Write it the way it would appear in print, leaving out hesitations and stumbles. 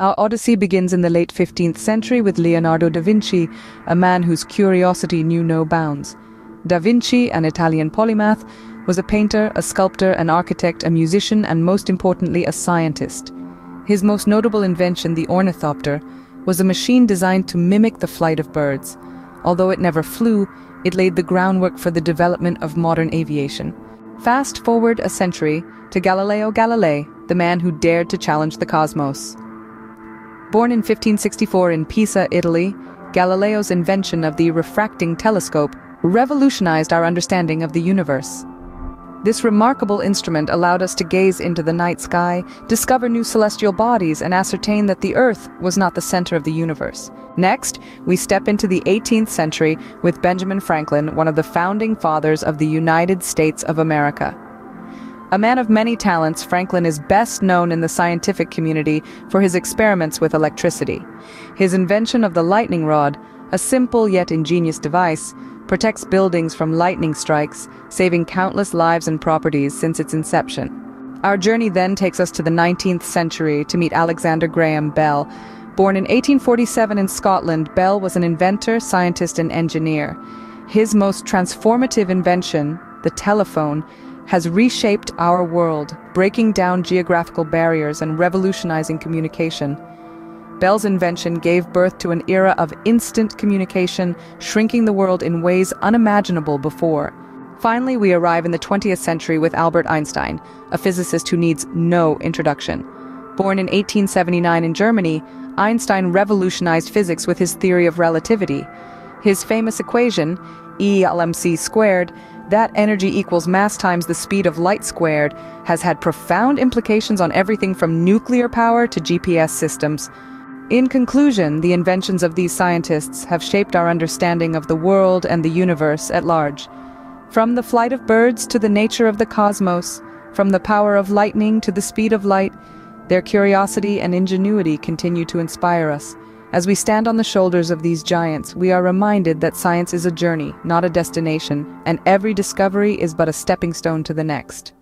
Our odyssey begins in the late 15th century with Leonardo da Vinci, a man whose curiosity knew no bounds. Da Vinci, an Italian polymath, was a painter, a sculptor, an architect, a musician, and most importantly, a scientist. His most notable invention, the ornithopter, was a machine designed to mimic the flight of birds. Although it never flew, it laid the groundwork for the development of modern aviation. Fast forward a century to Galileo Galilei, the man who dared to challenge the cosmos. Born in 1564 in Pisa, Italy, Galileo's invention of the refracting telescope revolutionized our understanding of the universe. This remarkable instrument allowed us to gaze into the night sky, discover new celestial bodies, and ascertain that the Earth was not the center of the universe. Next, we step into the 18th century with Benjamin Franklin, one of the founding fathers of the United States of America. A man of many talents, Franklin is best known in the scientific community for his experiments with electricity. His invention of the lightning rod, a simple yet ingenious device, protects buildings from lightning strikes, saving countless lives and properties since its inception. Our journey then takes us to the 19th century to meet Alexander Graham Bell. Born in 1847 in Scotland, Bell was an inventor, scientist, and engineer. His most transformative invention, the telephone, has reshaped our world, breaking down geographical barriers and revolutionizing communication. Bell's invention gave birth to an era of instant communication, shrinking the world in ways unimaginable before. Finally, we arrive in the 20th century with Albert Einstein, a physicist who needs no introduction. Born in 1879 in Germany, Einstein revolutionized physics with his theory of relativity. His famous equation, E=mc², that energy equals mass times the speed of light squared, has had profound implications on everything from nuclear power to GPS systems. In conclusion, the inventions of these scientists have shaped our understanding of the world and the universe at large. From the flight of birds to the nature of the cosmos, from the power of lightning to the speed of light, their curiosity and ingenuity continue to inspire us. As we stand on the shoulders of these giants, we are reminded that science is a journey, not a destination, and every discovery is but a stepping stone to the next.